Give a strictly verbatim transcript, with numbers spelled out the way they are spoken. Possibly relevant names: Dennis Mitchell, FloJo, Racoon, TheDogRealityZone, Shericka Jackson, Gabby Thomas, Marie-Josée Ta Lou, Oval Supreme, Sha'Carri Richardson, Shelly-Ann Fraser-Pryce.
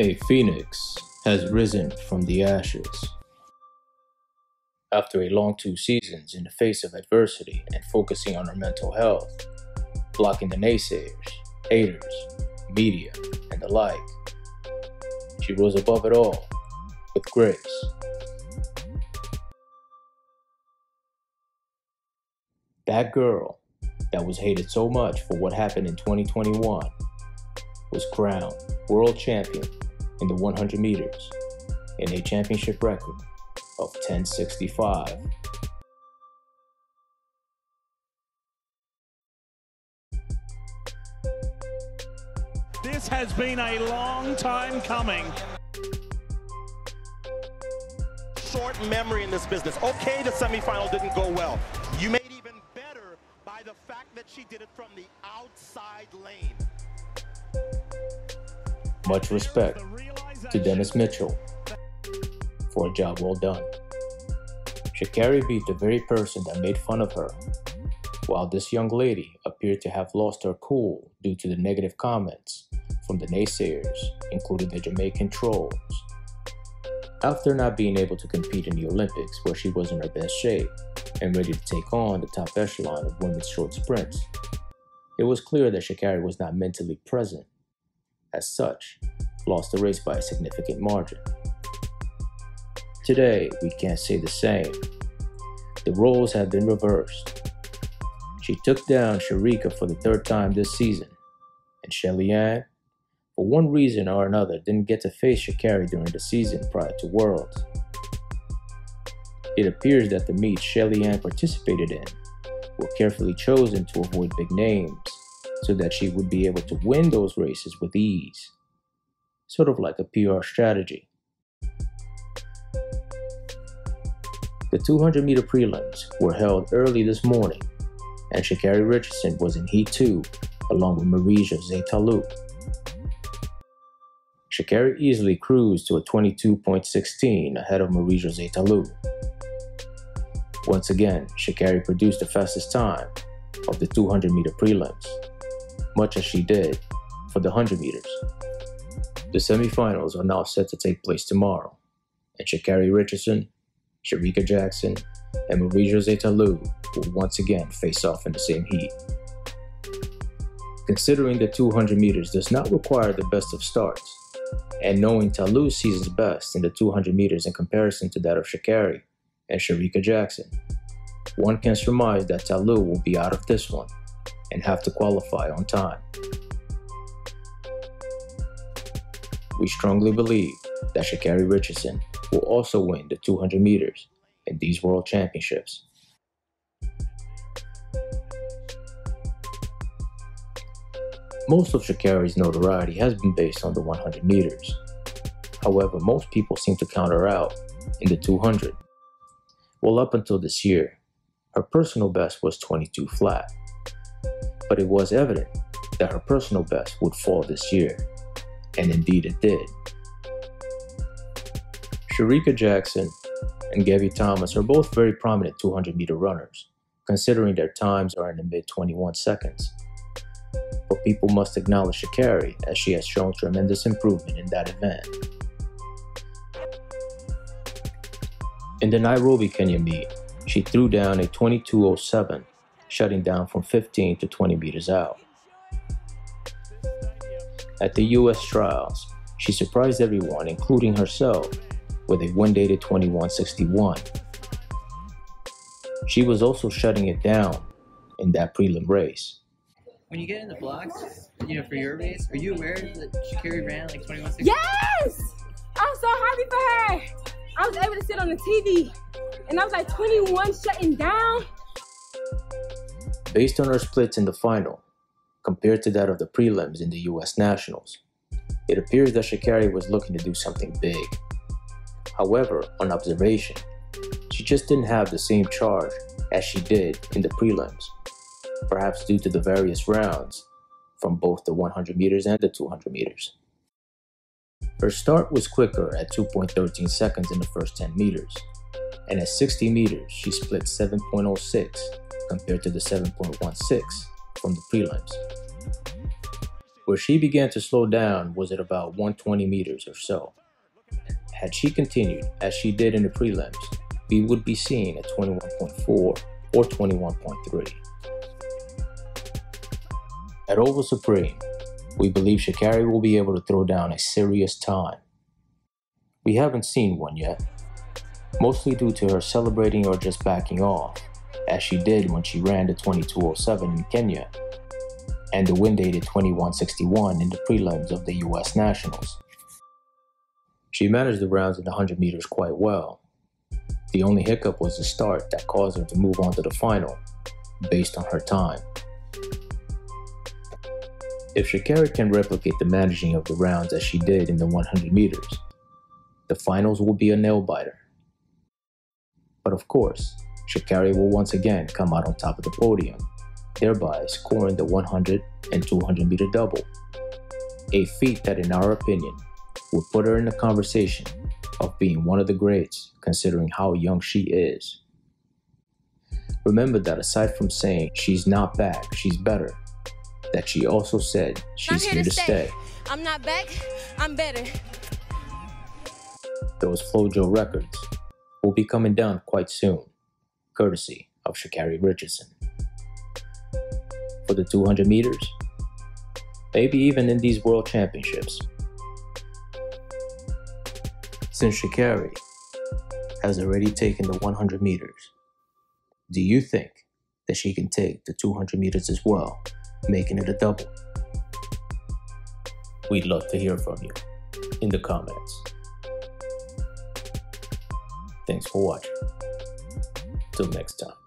A phoenix has risen from the ashes. After a long two seasons in the face of adversity and focusing on her mental health, blocking the naysayers, haters, media, and the like, she rose above it all with grace. That girl that was hated so much for what happened in twenty twenty-one was crowned world champion in the one hundred meters in a championship record of ten sixty-five. This has been a long time coming. Short memory in this business. Okay, the semifinal didn't go well. You made even better by the fact that she did it from the outside lane. Much respect to Dennis Mitchell for a job well done. Sha'Carri beat the very person that made fun of her, while this young lady appeared to have lost her cool due to the negative comments from the naysayers, including the Jamaican trolls. After not being able to compete in the Olympics, where she was in her best shape and ready to take on the top echelon of women's short sprints, it was clear that Sha'Carri was not mentally present. As such, lost the race by a significant margin. Today, we can't say the same. The roles have been reversed. She took down Shericka for the third time this season, and Shelly-Ann, for one reason or another, didn't get to face Sha'Carri during the season prior to Worlds. It appears that the meets Shelly-Ann participated in were carefully chosen to avoid big names, so that she would be able to win those races with ease. Sort of like a P R strategy. The two hundred meter prelims were held early this morning, and Sha'Carri Richardson was in heat two, along with Marie-Josée Ta Lou. Sha'Carri easily cruised to a twenty-two point one six ahead of Marie-Josée Ta Lou. Once again, Sha'Carri produced the fastest time of the two hundred meter prelims, much as she did for the one hundred meters. The semifinals are now set to take place tomorrow, and Sha'Carri Richardson, Shericka Jackson, and Marie-Josée Ta Lou will once again face off in the same heat. Considering the two hundred meters does not require the best of starts, and knowing Ta Lou seasons best in the two hundred meters in comparison to that of Sha'Carri and Shericka Jackson, one can surmise that Ta Lou will be out of this one and have to qualify on time. We strongly believe that Sha'Carri Richardson will also win the two hundred meters in these World Championships. Most of Sha'Carri's notoriety has been based on the one hundred meters. However, most people seem to count her out in the two hundred. Well, up until this year, her personal best was twenty-two flat. But it was evident that her personal best would fall this year, and indeed it did. Shericka Jackson and Gabby Thomas are both very prominent two hundred meter runners, considering their times are in the mid twenty-one seconds. But people must acknowledge Sha'Carri, as she has shown tremendous improvement in that event. In the Nairobi, Kenya meet, she threw down a twenty-two oh seven. shutting down from fifteen to twenty meters out. At the U S trials, she surprised everyone, including herself, with a one-dated twenty-one sixty-one. She was also shutting it down in that prelim race. When you get in the blocks, you know, for your race, are you aware that Sha'Carri ran like twenty-one sixty-one? Yes! I'm so happy for her! I was able to sit on the T V, and I was like, twenty-one shutting down? Based on her splits in the final, compared to that of the prelims in the U S Nationals, it appears that Sha'Carri was looking to do something big. However, on observation, she just didn't have the same charge as she did in the prelims, perhaps due to the various rounds from both the one hundred meters and the two hundred meters. Her start was quicker at two point one three seconds in the first ten meters, and at sixty meters, she split seven point oh six compared to the seven point one six from the prelims. Where she began to slow down was at about one hundred twenty meters or so. Had she continued, as she did in the prelims, we would be seen at twenty-one point four or twenty-one point three. At Oval Supreme, we believe Sha'Carri will be able to throw down a serious time. We haven't seen one yet, mostly due to her celebrating or just backing off, as she did when she ran the twenty-two oh seven in Kenya and the win date at twenty-one sixty-one in the prelims of the U S Nationals. She managed the rounds in the one hundred meters quite well. The only hiccup was the start that caused her to move on to the final, based on her time. If Sha'Carri can replicate the managing of the rounds as she did in the one hundred meters, the finals will be a nail-biter. But of course, Sha'Carri will once again come out on top of the podium, thereby scoring the one hundred and two hundred meter double, a feat that in our opinion would put her in the conversation of being one of the greats considering how young she is. Remember that aside from saying she's not back, she's better, that she also said she's here, here to stay. stay. I'm not back, I'm better. Those FloJo records will be coming down quite soon, courtesy of Sha'Carri Richardson. For the two hundred meters, maybe even in these world championships. Since Sha'Carri has already taken the one hundred meters, do you think that she can take the two hundred meters as well, making it a double? We'd love to hear from you in the comments. Thanks for watching. Till next time.